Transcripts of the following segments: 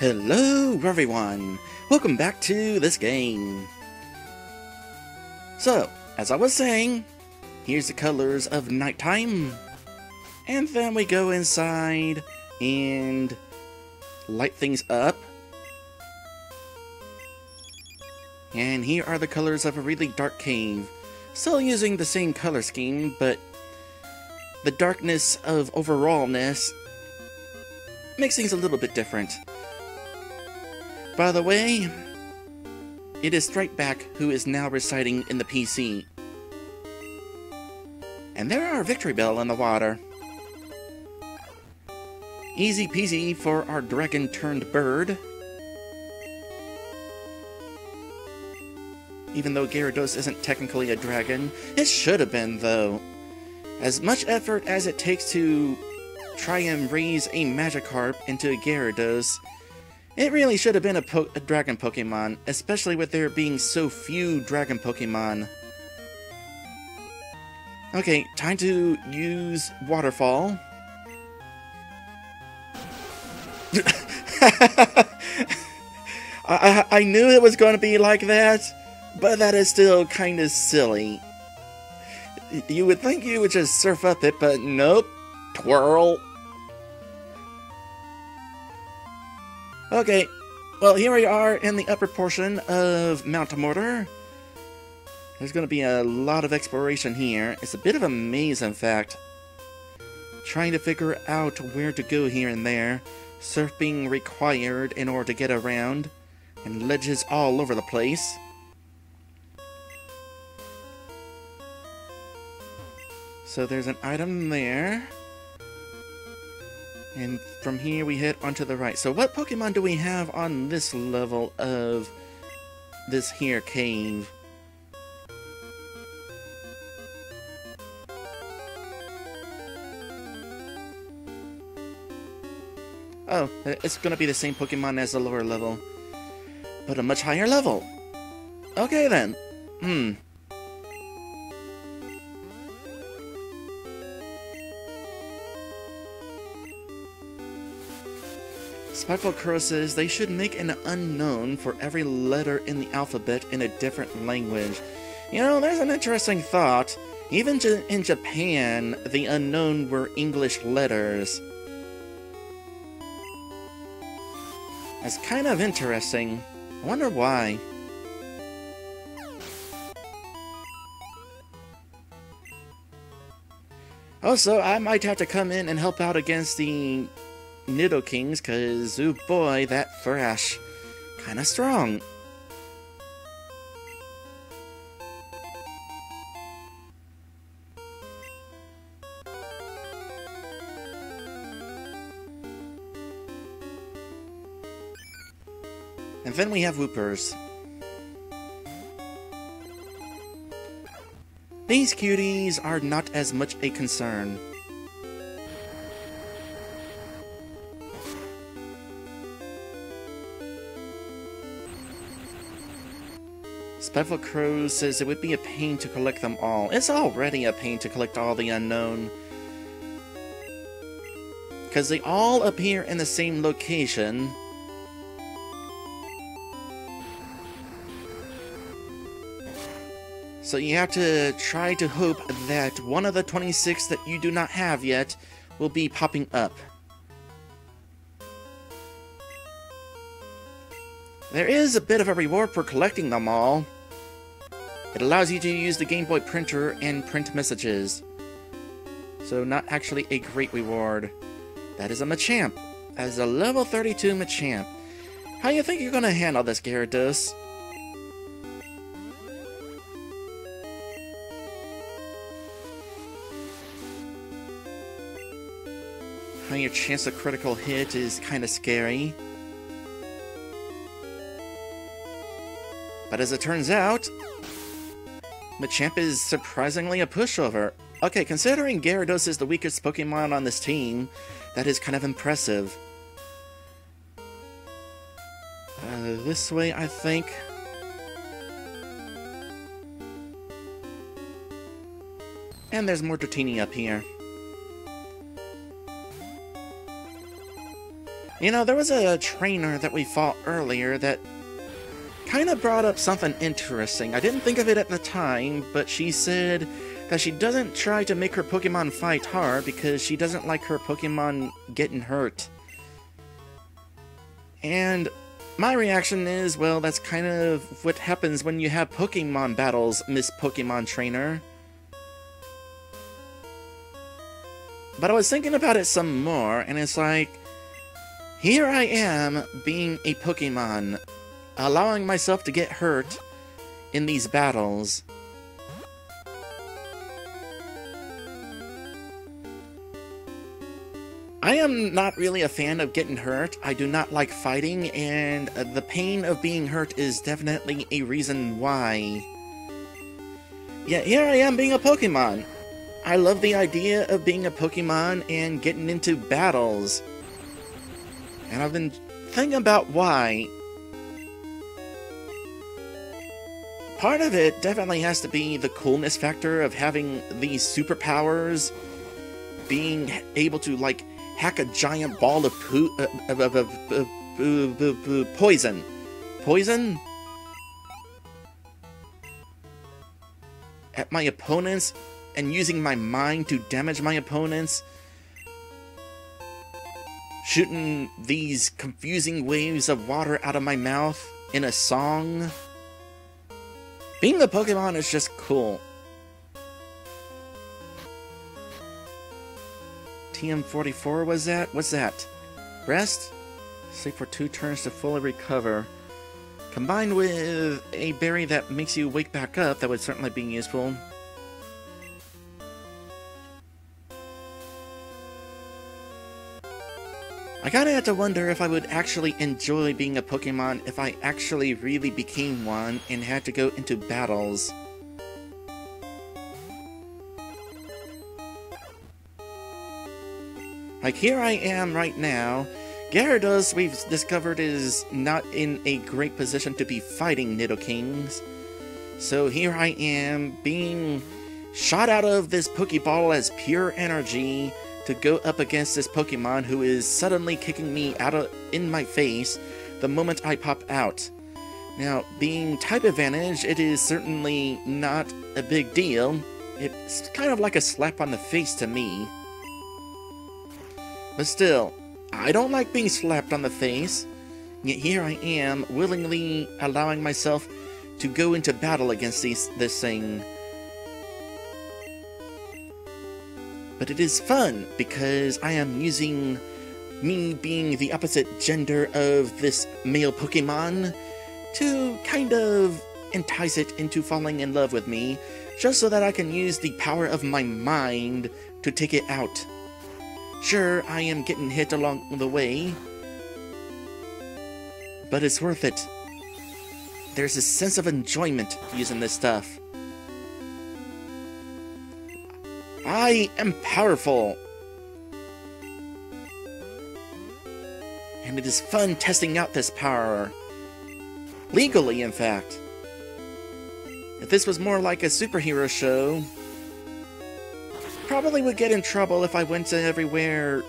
Hello everyone! Welcome back to this game! So, as I was saying, here's the colors of nighttime. And then we go inside and light things up. And here are the colors of a really dark cave. Still using the same color scheme, but the darkness of overallness makes things a little bit different. By the way, it is Strikeback who is now residing in the PC. And there are Victory Bell in the water. Easy peasy for our dragon turned bird. Even though Gyarados isn't technically a dragon, it should have been though. As much effort as it takes to try and raise a Magikarp into a Gyarados, it really should have been a dragon Pokemon, especially with there being so few dragon Pokemon. Okay, time to use Waterfall. I knew it was going to be like that, but that is still kind of silly. You would think you would just surf up it, but nope. Twirl. Okay, well here we are in the upper portion of Mount Mortar. There's going to be a lot of exploration here. It's a bit of a maze, in fact. Trying to figure out where to go here and there. Surf being required in order to get around. And ledges all over the place. So there's an item there. And from here we head onto the right. So what Pokemon do we have on this level of this here cave? Oh, it's gonna be the same Pokemon as the lower level, but a much higher level. Okay then. Spiteful Crow says they should make an unknown for every letter in the alphabet in a different language. You know, there's an interesting thought. Even in Japan, the unknown were English letters. That's kind of interesting. I wonder why. Also, I might have to come in and help out against the Nidokings, cause oh boy, that thrash. Kinda strong. And then we have Whoopers. These cuties are not as much a concern. Spiteful Crow says it would be a pain to collect them all. It's already a pain to collect all the unknown. Because they all appear in the same location. So you have to try to hope that one of the 26 that you do not have yet will be popping up. There is a bit of a reward for collecting them all. It allows you to use the Game Boy printer and print messages. So not actually a great reward. That is a Machamp. That is a level 32 Machamp. How you think you're gonna handle this, Gyarados? Your chance of critical hit is kind of scary. But as it turns out, Machamp is surprisingly a pushover. Okay, considering Gyarados is the weakest Pokemon on this team, that is kind of impressive. This way, I think. And there's more Dratini up here. You know, there was a trainer that we fought earlier that kind of brought up something interesting. I didn't think of it at the time, but she said that she doesn't try to make her Pokemon fight hard because she doesn't like her Pokemon getting hurt. And my reaction is, well, that's kind of what happens when you have Pokemon battles, Miss Pokemon Trainer. But I was thinking about it some more, and it's like, here I am, being a Pokemon, allowing myself to get hurt in these battles. I am not really a fan of getting hurt. I do not like fighting, and the pain of being hurt is definitely a reason why. Yet here I am being a Pokemon. I love the idea of being a Pokemon and getting into battles. And I've been thinking about why. Part of it definitely has to be the coolness factor of having these superpowers, being able to, like, hack a giant ball of poison. Poison? At my opponents, and using my mind to damage my opponents. Shooting these confusing waves of water out of my mouth in a song. Being a Pokemon is just cool. TM44 was that? What's that? Rest? Sleep for 2 turns to fully recover. Combined with a berry that makes you wake back up, that would certainly be useful. I kinda had to wonder if I would actually enjoy being a Pokemon if I actually really became one and had to go into battles. Like, here I am right now. Gyarados, we've discovered, is not in a great position to be fighting Nidokings. So here I am, being shot out of this Pokeball as pure energy to go up against this Pokemon who is suddenly kicking me out of in my face the moment I pop out. Now, being type advantage, it is certainly not a big deal. It's kind of like a slap on the face to me. But still, I don't like being slapped on the face, yet here I am, willingly allowing myself to go into battle against this thing. But it is fun, because I am using me being the opposite gender of this male Pokemon to kind of entice it into falling in love with me, just so that I can use the power of my mind to take it out. Sure, I am getting hit along the way, but it's worth it. There's a sense of enjoyment using this stuff. I am powerful! And it is fun testing out this power. Legally, in fact. If this was more like a superhero show, probably would get in trouble if I went to everywhere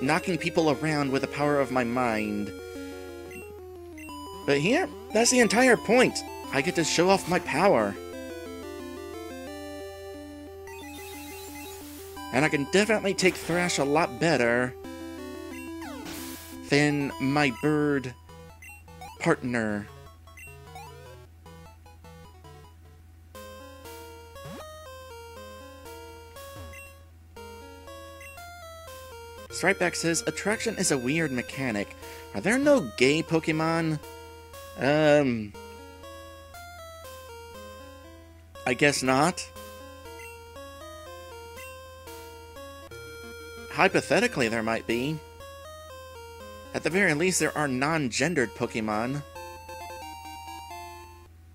knocking people around with the power of my mind. But here, that's the entire point. I get to show off my power. And I can definitely take Thrash a lot better than my bird partner. Stripeback says, attraction is a weird mechanic. Are there no gay Pokemon? I guess not. Hypothetically, there might be. At the very least, there are non-gendered Pokemon.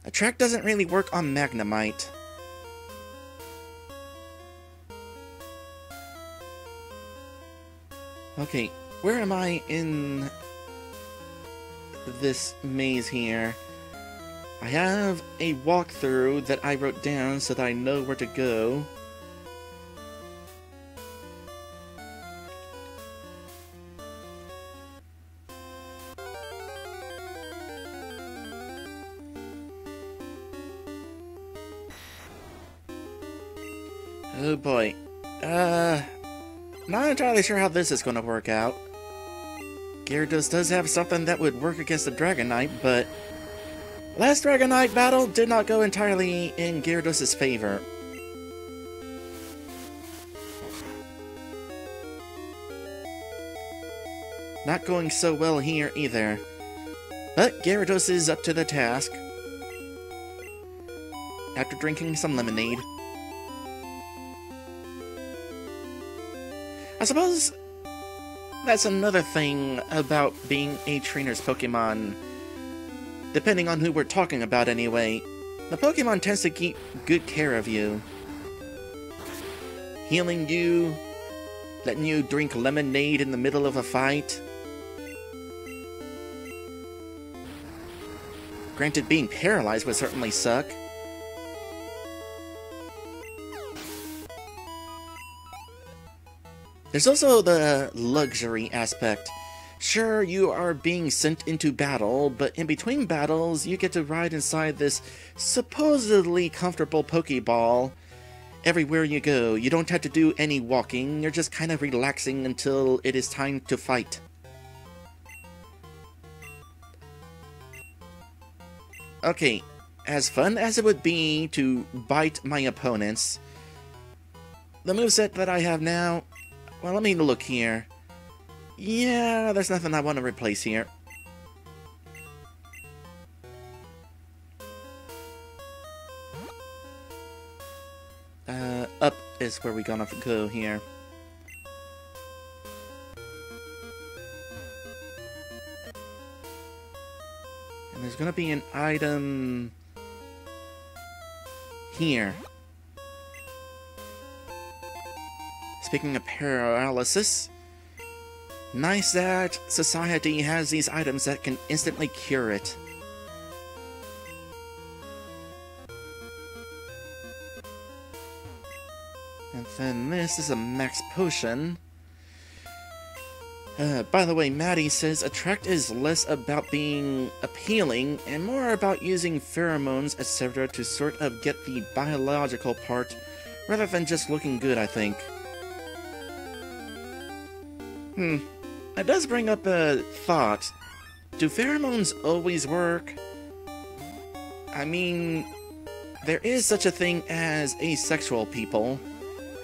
Attract doesn't really work on Magnemite. Okay, where am I in this maze here? I have a walkthrough that I wrote down so that I know where to go. Oh boy. Not entirely sure how this is going to work out. Gyarados does have something that would work against the Dragonite, but last Dragonite battle did not go entirely in Gyarados' favor. Not going so well here either. But Gyarados is up to the task. After drinking some lemonade. I suppose that's another thing about being a trainer's Pokemon. Depending on who we're talking about anyway, the Pokemon tends to keep good care of you. Healing you, letting you drink lemonade in the middle of a fight. Granted, being paralyzed would certainly suck. There's also the luxury aspect. Sure, you are being sent into battle, but in between battles, you get to ride inside this supposedly comfortable Pokéball. Everywhere you go, you don't have to do any walking, you're just kind of relaxing until it is time to fight. Okay, as fun as it would be to bite my opponents, the moveset that I have now... Well, let me look here. Yeah, there's nothing I want to replace here. Up is where we're gonna go here. And there's gonna be an item... here. Speaking of paralysis, nice that society has these items that can instantly cure it. And then this is a max potion. By the way, Maddie says attract is less about being appealing and more about using pheromones, etc. to sort of get the biological part rather than just looking good, I think. It does bring up a thought. Do pheromones always work? I mean, there is such a thing as asexual people.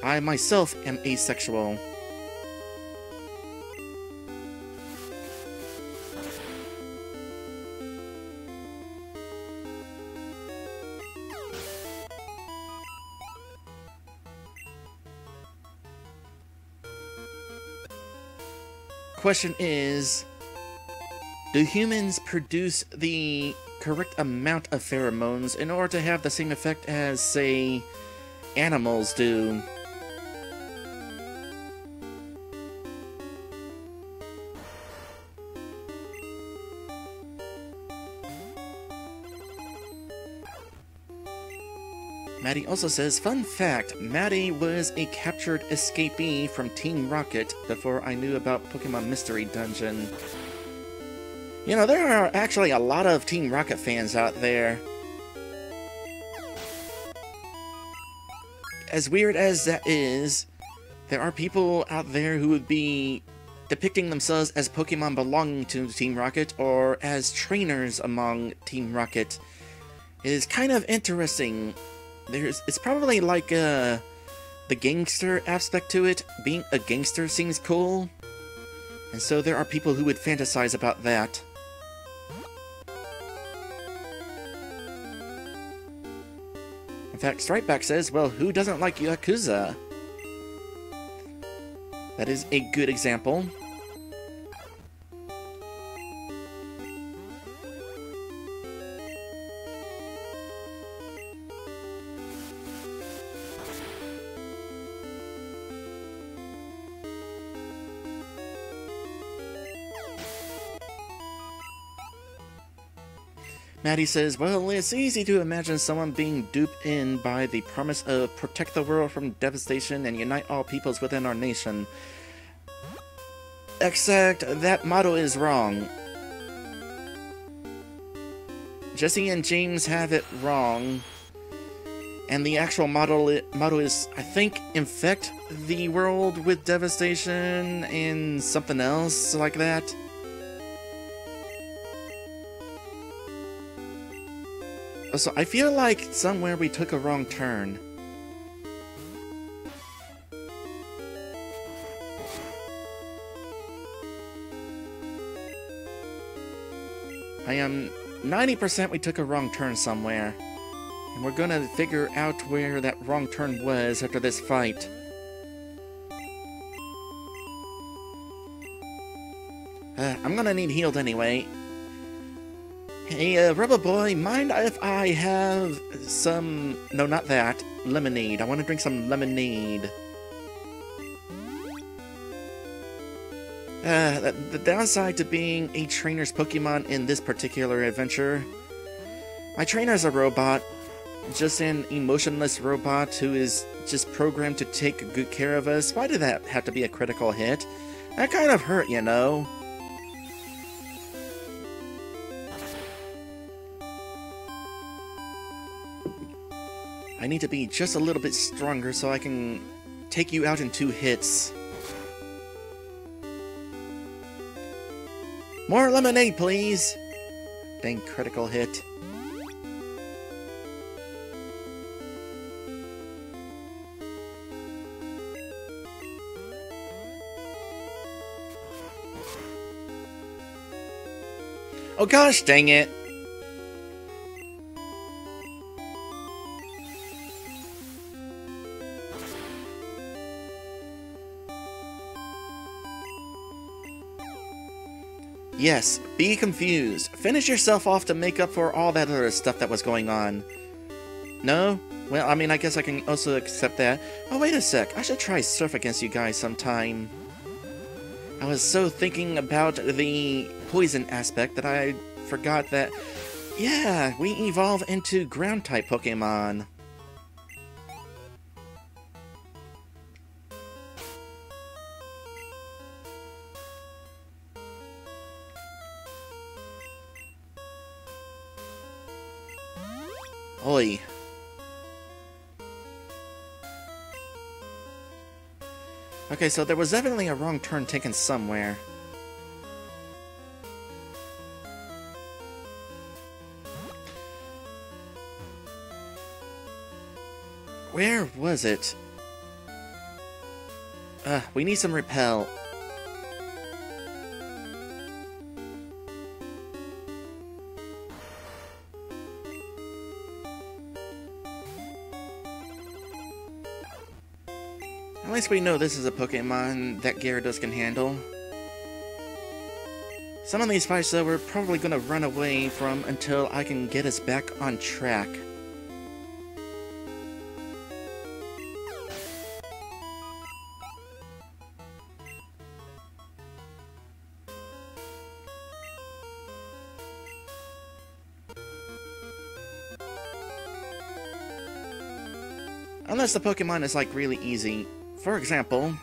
I myself am asexual. Question is, do humans produce the correct amount of pheromones in order to have the same effect as, say, animals do? Maddie also says, fun fact, Maddie was a captured escapee from Team Rocket before I knew about Pokemon Mystery Dungeon. You know, there are actually a lot of Team Rocket fans out there. As weird as that is, there are people out there who would be depicting themselves as Pokemon belonging to Team Rocket or as trainers among Team Rocket. It is kind of interesting. It's probably like the gangster aspect to it. Being a gangster seems cool, and so there are people who would fantasize about that. In fact, Stripeback says, well, who doesn't like Yakuza? That is a good example. Maddie says, well, it's easy to imagine someone being duped in by the promise of protect the world from devastation and unite all peoples within our nation. Except that motto is wrong. Jesse and James have it wrong. And the actual motto is, I think, infect the world with devastation and something else like that. So I feel like somewhere we took a wrong turn. I am 90% we took a wrong turn somewhere. And we're gonna figure out where that wrong turn was after this fight. I'm gonna need healed anyway. Hey, Rubber Boy, mind if I have some... No, not that. Lemonade. I want to drink some lemonade. The downside to being a trainer's Pokemon in this particular adventure... My trainer's a robot. Just an emotionless robot who is just programmed to take good care of us. Why did that have to be a critical hit? That kind of hurt, you know? I need to be just a little bit stronger so I can take you out in 2 hits. More lemonade, please! Dang critical hit. Oh gosh, dang it! Yes, be confused. Finish yourself off to make up for all that other stuff that was going on. No? Well, I mean, I guess I can also accept that. Oh, wait a sec. I should try Surf against you guys sometime. I was so thinking about the poison aspect that I forgot that... Yeah, we evolve into ground-type Pokémon. Oi. Okay, so there was definitely a wrong turn taken somewhere. Where was it? We need some repel. At least we know this is a Pokemon that Gyarados can handle. Some of these fights, though, we're probably going to run away from until I can get us back on track. Unless the Pokemon is, like, really easy. For example...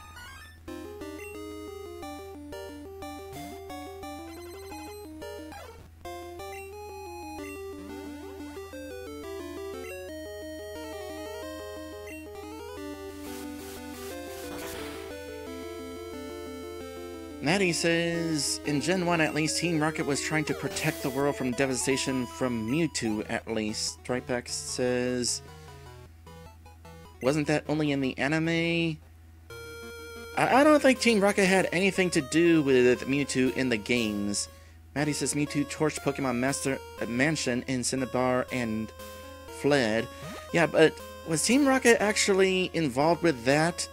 Maddie says, in Gen 1 at least, Team Rocket was trying to protect the world from devastation from Mewtwo at least. Stripeback says... Wasn't that only in the anime? I don't think Team Rocket had anything to do with Mewtwo in the games. Maddie says Mewtwo torched Pokemon Master Mansion in Cinnabar and fled. Yeah, but was Team Rocket actually involved with that?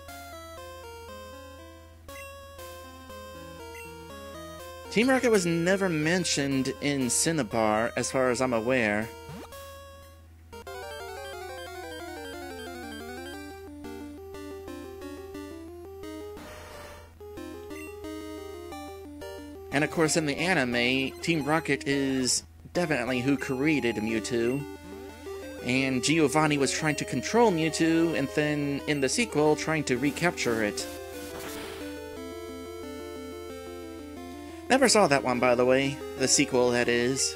Team Rocket was never mentioned in Cinnabar, as far as I'm aware. And of course, in the anime, Team Rocket is definitely who created Mewtwo. And Giovanni was trying to control Mewtwo, and then, in the sequel, trying to recapture it. Never saw that one, by the way. The sequel, that is.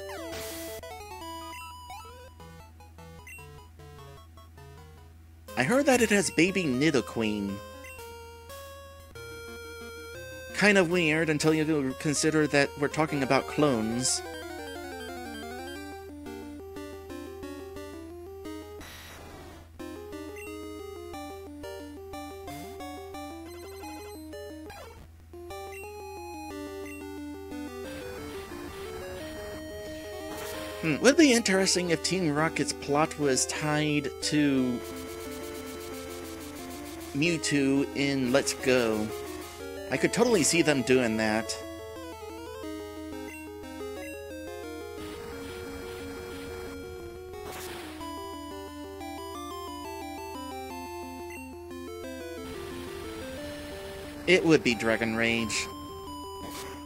I heard that it has baby Nidoking. Kind of weird until you consider that we're talking about clones. Would be interesting if Team Rocket's plot was tied to Mewtwo in Let's Go. I could totally see them doing that. It would be Dragon Rage.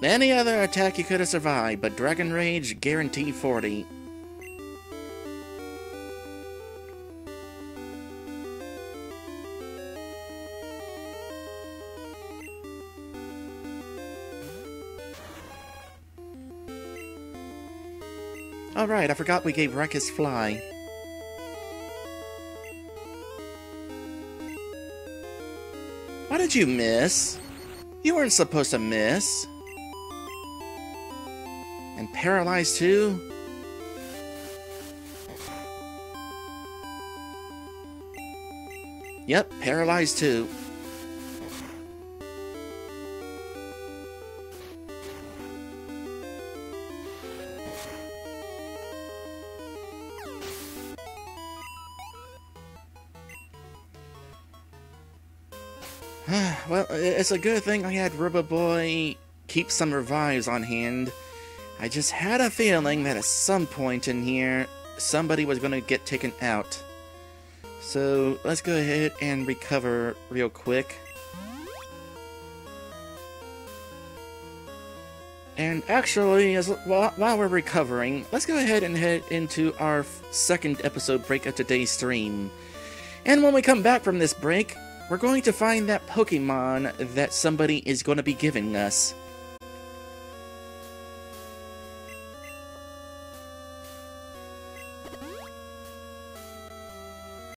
Any other attack you could have survived, but Dragon Rage guaranteed 40. Alright, I forgot we gave Ruckus Fly. Why did you miss? You weren't supposed to miss. And paralyzed too? Yep, paralyzed too. Well, it's a good thing I had Rubber Boy keep some revives on hand. I just had a feeling that at some point in here, somebody was going to get taken out. So let's go ahead and recover real quick. And actually, while we're recovering, let's go ahead and head into our second episode break of today's stream. And when we come back from this break, we're going to find that Pokemon that somebody is going to be giving us.